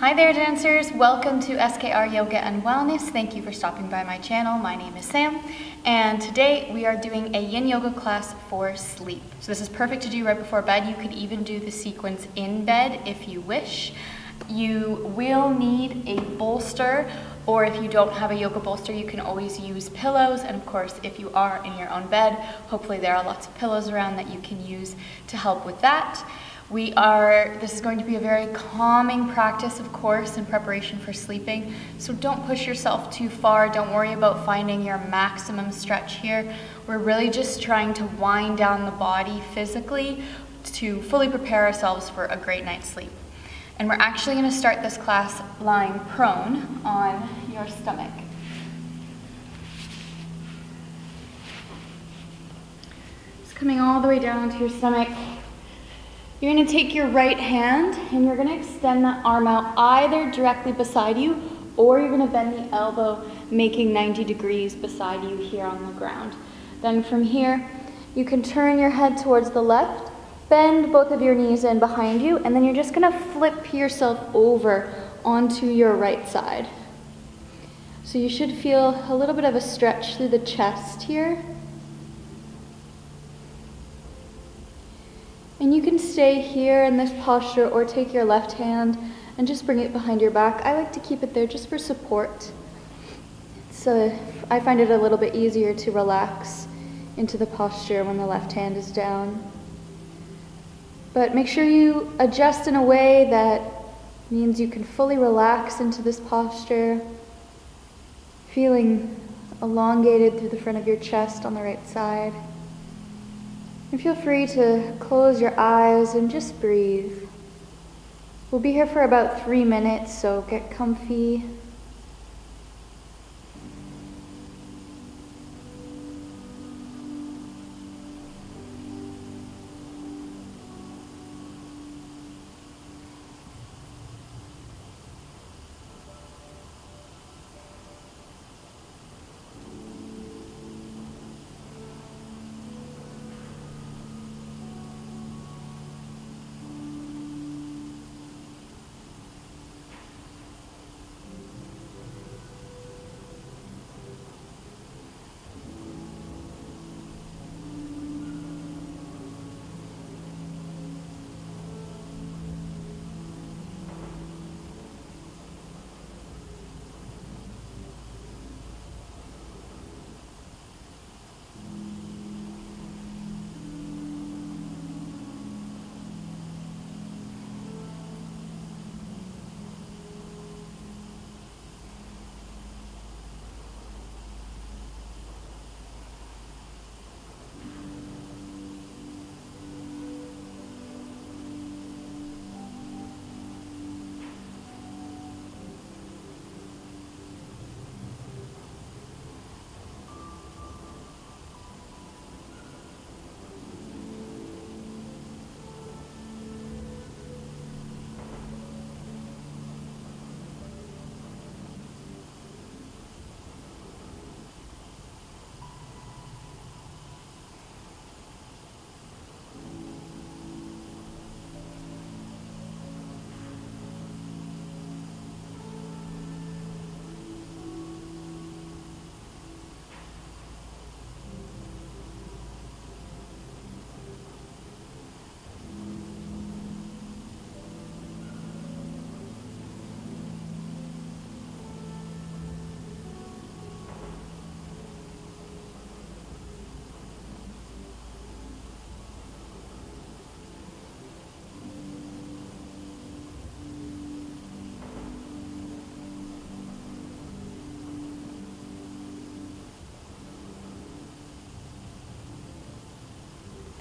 Hi there dancers, welcome to SKR Yoga and Wellness. Thank you for stopping by my channel. My name is Sam and today we are doing a yin yoga class for sleep. So this is perfect to do right before bed. You could even do the sequence in bed if you wish. You will need a bolster, or if you don't have a yoga bolster, you can always use pillows. And of course, if you are in your own bed, hopefully there are lots of pillows around that you can use to help with that. This is going to be a very calming practice, of course, in preparation for sleeping. So don't push yourself too far. Don't worry about finding your maximum stretch here. We're really just trying to wind down the body physically to fully prepare ourselves for a great night's sleep. And we're actually going to start this class lying prone on your stomach. Just coming all the way down to your stomach. You're going to take your right hand and you're going to extend that arm out either directly beside you, or you're going to bend the elbow, making 90 degrees beside you here on the ground. Then from here, you can turn your head towards the left, bend both of your knees in behind you, and then you're just going to flip yourself over onto your right side. So you should feel a little bit of a stretch through the chest here. And you can stay here in this posture or take your left hand and just bring it behind your back. I like to keep it there just for support. So I find it a little bit easier to relax into the posture when the left hand is down. But make sure you adjust in a way that means you can fully relax into this posture, feeling elongated through the front of your chest on the right side. And feel free to close your eyes and just breathe. We'll be here for about 3 minutes, so get comfy.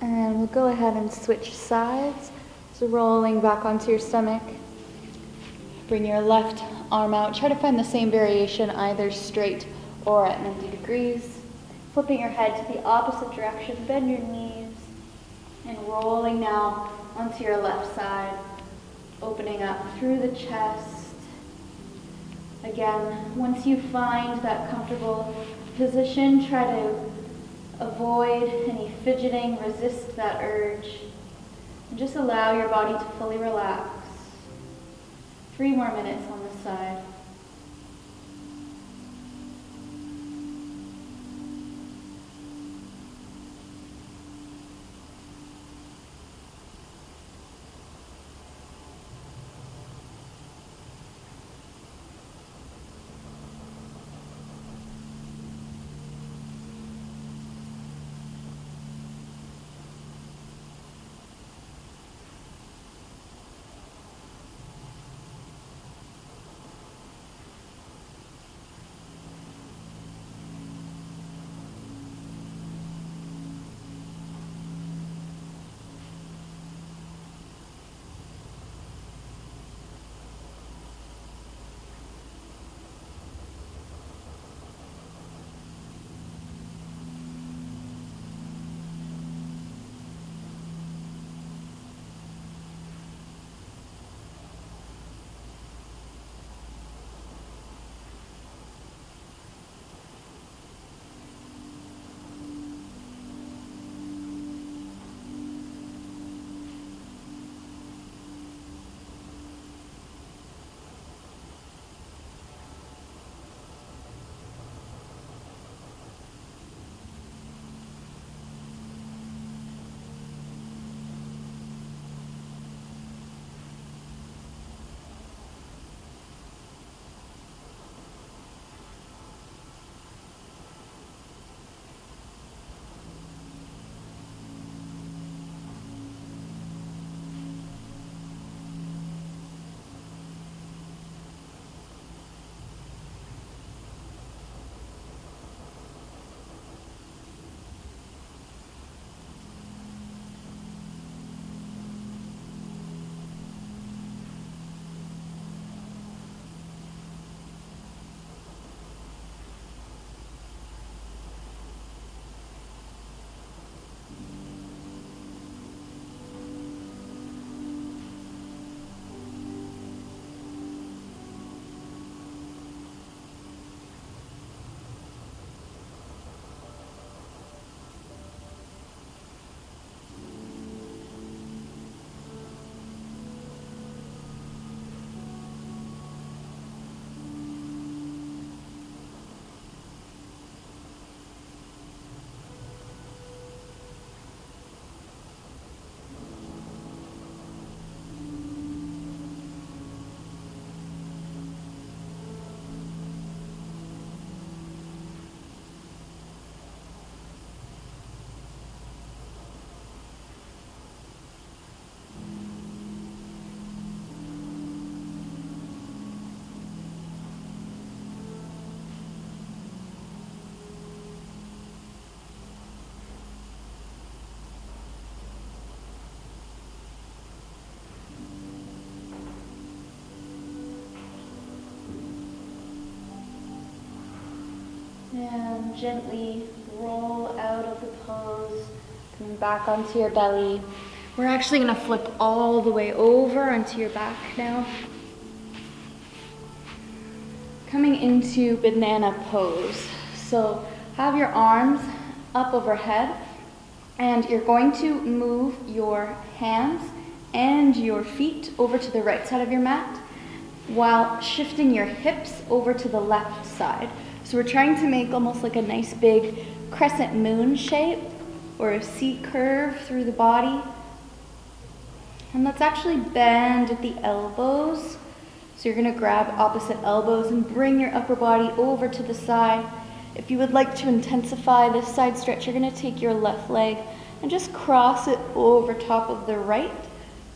And we'll go ahead and switch sides. So rolling back onto your stomach. Bring your left arm out. Try to find the same variation, either straight or at 90 degrees. Flipping your head to the opposite direction. Bend your knees. And rolling now onto your left side. Opening up through the chest. Again, once you find that comfortable position, try to avoid any fidgeting, resist that urge, and just allow your body to fully relax. 3 more minutes on this side. And gently roll out of the pose, come back onto your belly. We're actually gonna flip all the way over onto your back now. Coming into banana pose. So have your arms up overhead and you're going to move your hands and your feet over to the right side of your mat while shifting your hips over to the left side. So we're trying to make almost like a nice big crescent moon shape or a C curve through the body. And let's actually bend at the elbows. So you're gonna grab opposite elbows and bring your upper body over to the side. If you would like to intensify this side stretch, you're gonna take your left leg and just cross it over top of the right,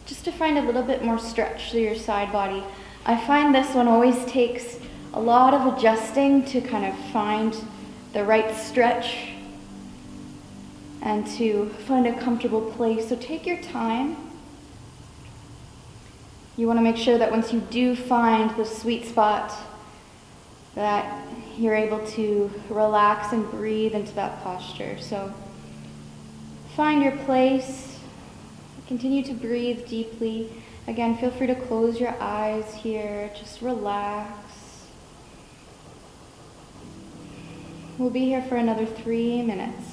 just to find a little bit more stretch through your side body. I find this one always takes a lot of adjusting to kind of find the right stretch and to find a comfortable place. So take your time. You want to make sure that once you do find the sweet spot, that you're able to relax and breathe into that posture. So find your place. Continue to breathe deeply. Again, feel free to close your eyes here. Just relax. We'll be here for another 3 minutes.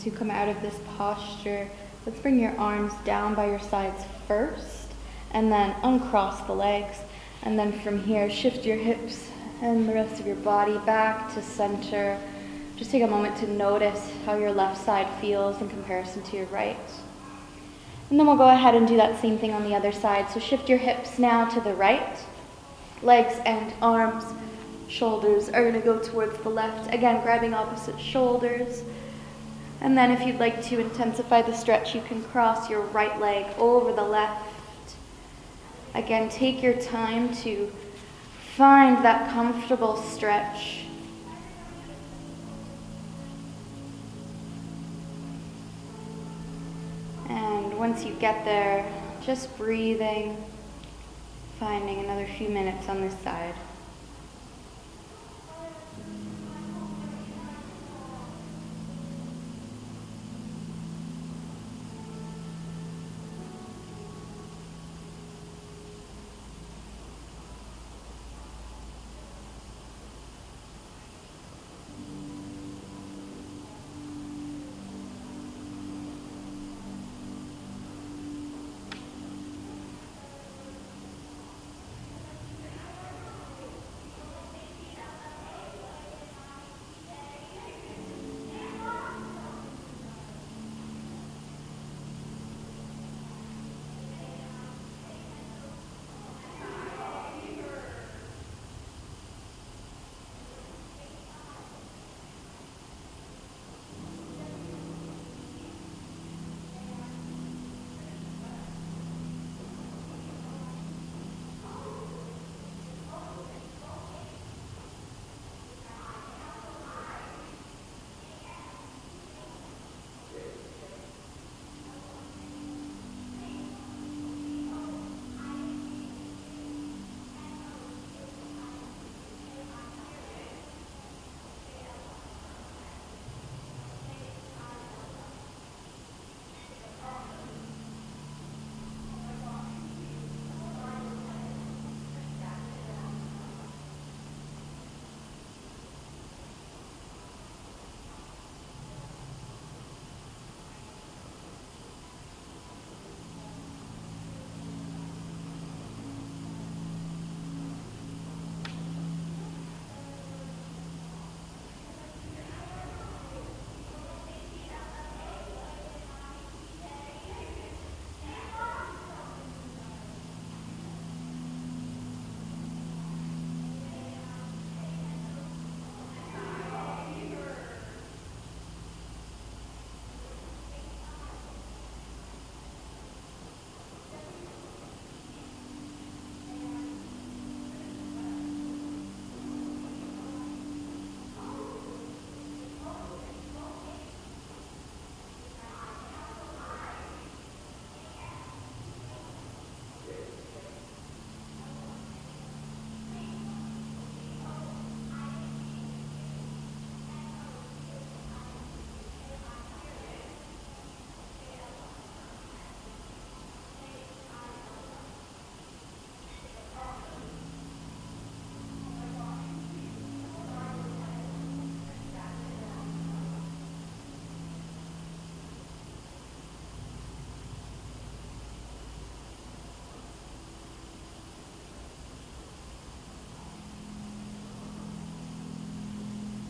to come out of this posture, let's bring your arms down by your sides first, and then uncross the legs. And then from here, shift your hips and the rest of your body back to center. Just take a moment to notice how your left side feels in comparison to your right. And then we'll go ahead and do that same thing on the other side. So shift your hips now to the right. Legs and arms, shoulders are gonna go towards the left. Again, grabbing opposite shoulders. And then if you'd like to intensify the stretch, you can cross your right leg over the left. Again, take your time to find that comfortable stretch. And once you get there, just breathing, finding another few minutes on this side.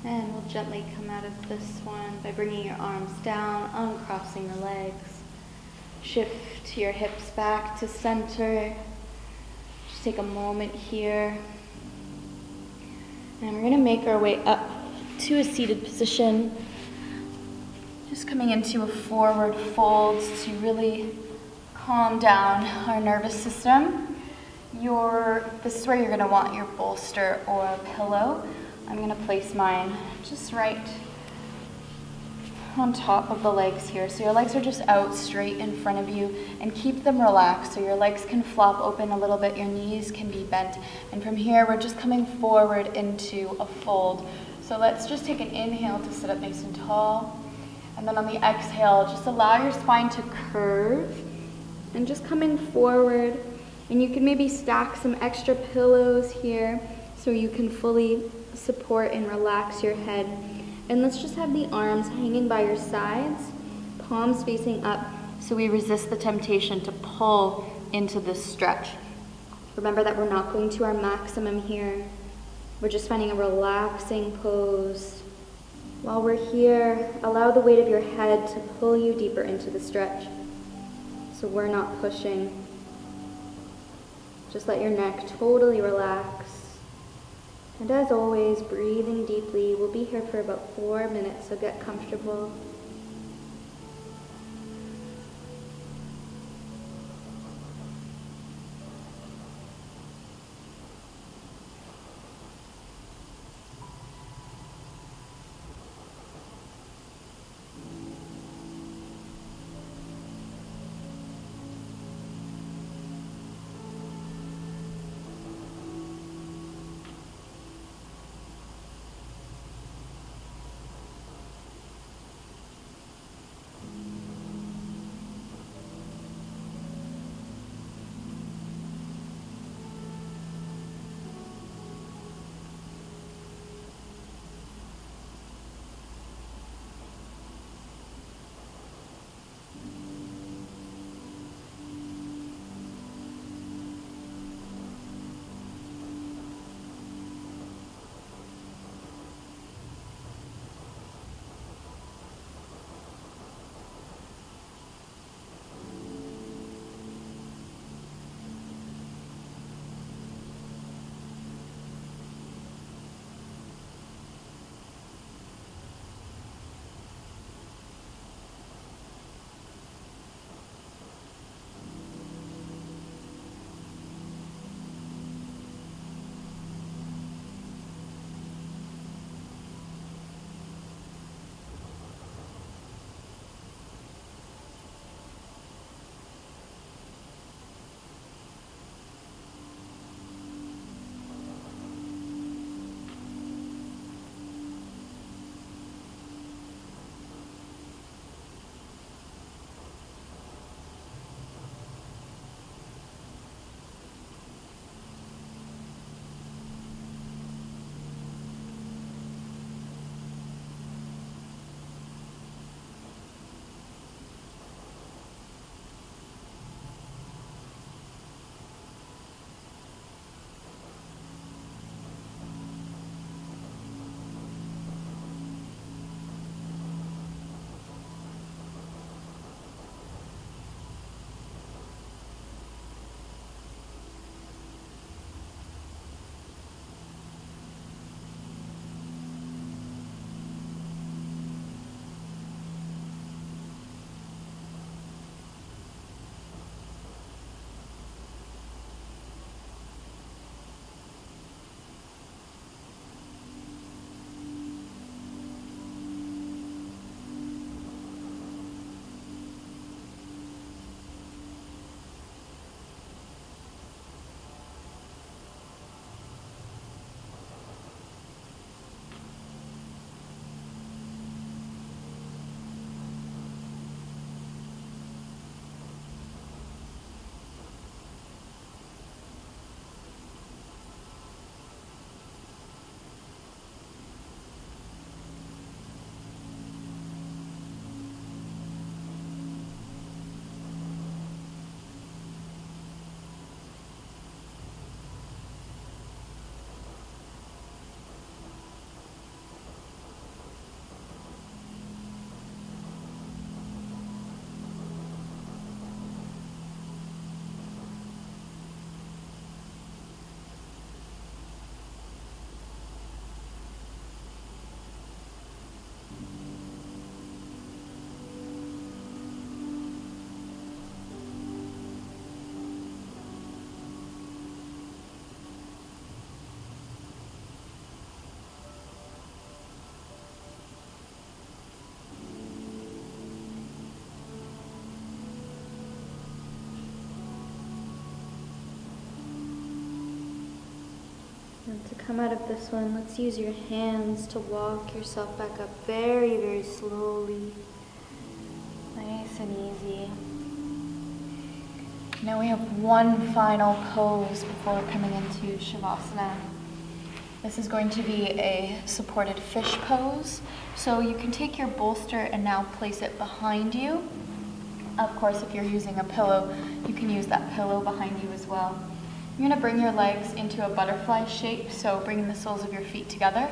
And we'll gently come out of this one by bringing your arms down, uncrossing the legs. Shift your hips back to center. Just take a moment here. And we're gonna make our way up to a seated position. Just coming into a forward fold to really calm down our nervous system. This is where you're gonna want your bolster or pillow. I'm going to place mine just right on top of the legs here. So your legs are just out straight in front of you, and keep them relaxed so your legs can flop open a little bit, your knees can be bent. And from here, we're just coming forward into a fold. So let's just take an inhale to sit up nice and tall. And then on the exhale, just allow your spine to curve and just coming forward. And you can maybe stack some extra pillows here so you can fully support and relax your head. And let's just have the arms hanging by your sides, palms facing up, so we resist the temptation to pull into this stretch. Remember that we're not going to our maximum here. We're just finding a relaxing pose. While we're here, allow the weight of your head to pull you deeper into the stretch. So we're not pushing. Just let your neck totally relax. And as always, breathing deeply. We'll be here for about 4 minutes, so get comfortable. And to come out of this one, let's use your hands to walk yourself back up very, very slowly. Nice and easy. Now we have one final pose before coming into Shavasana. This is going to be a supported fish pose. So you can take your bolster and now place it behind you. Of course, if you're using a pillow, you can use that pillow behind you as well. You're gonna bring your legs into a butterfly shape, so bringing the soles of your feet together.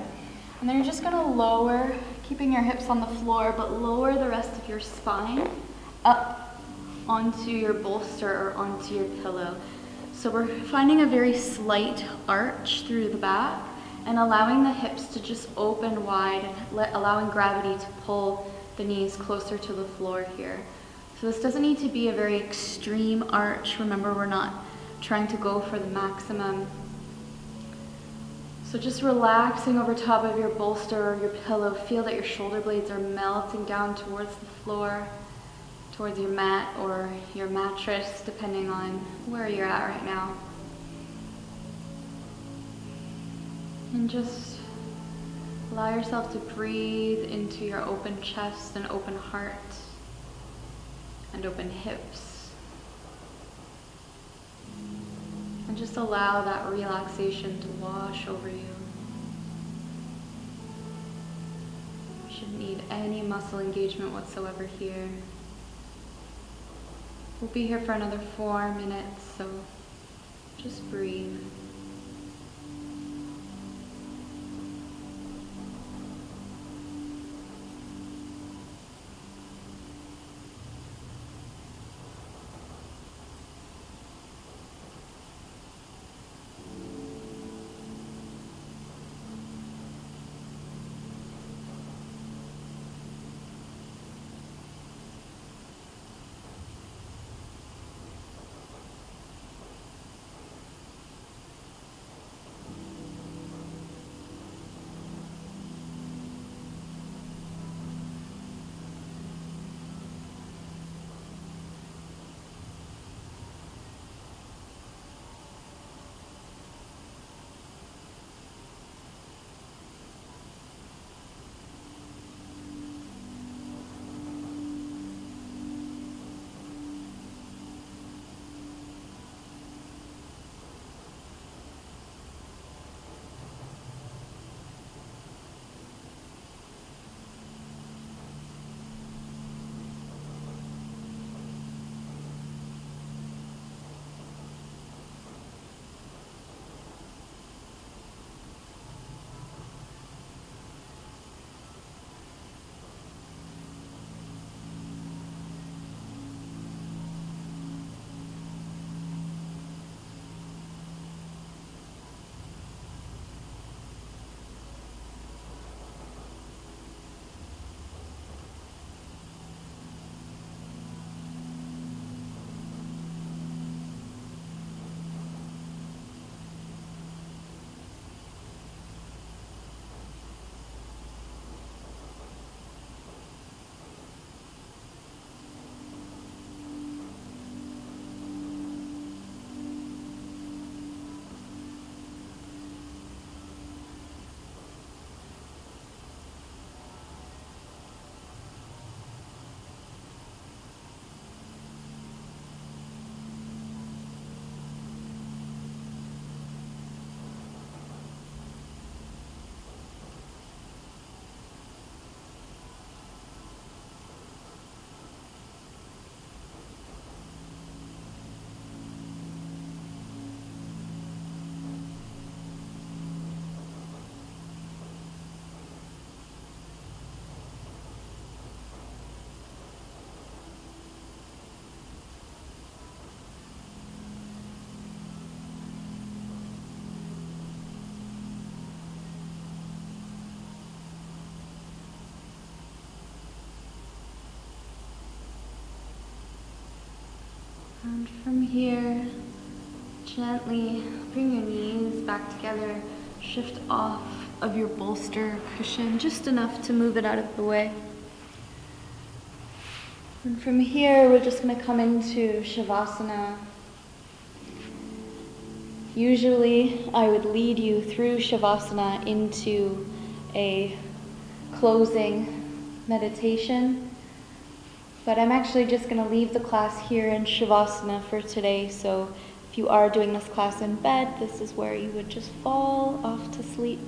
And then you're just gonna lower, keeping your hips on the floor, but lower the rest of your spine up onto your bolster or onto your pillow. So we're finding a very slight arch through the back and allowing the hips to just open wide and allowing gravity to pull the knees closer to the floor here. So this doesn't need to be a very extreme arch. Remember, we're not trying to go for the maximum. So just relaxing over top of your bolster or your pillow. Feel that your shoulder blades are melting down towards the floor, towards your mat or your mattress, depending on where you're at right now. And just allow yourself to breathe into your open chest and open heart and open hips. And just allow that relaxation to wash over you. You shouldn't need any muscle engagement whatsoever here. We'll be here for another 4 minutes, so just breathe. And from here, gently bring your knees back together, shift off of your bolster cushion just enough to move it out of the way. And from here, we're just going to come into Shavasana. Usually, I would lead you through Shavasana into a closing meditation. But I'm actually just going to leave the class here in Shavasana for today, so if If you are doing this class in bed, this is where you would just fall off to sleep.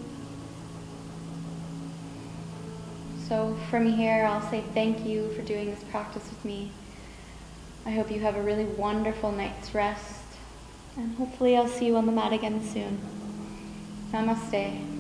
So from here, I'll say thank you for doing this practice with me. I hope you have a really wonderful night's rest, and hopefully I'll see you on the mat again soon. Namaste.